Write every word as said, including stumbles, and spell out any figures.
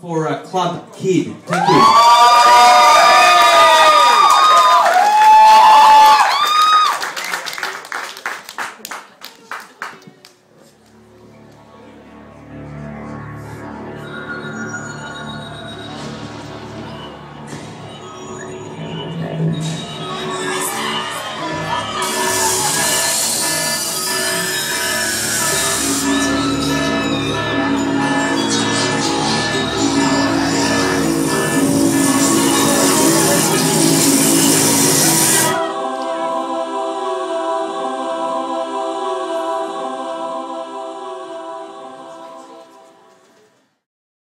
for uh, ClubKid. Thank you.